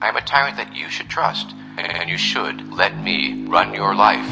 I'm a tyrant that you should trust, and you should let me run your life.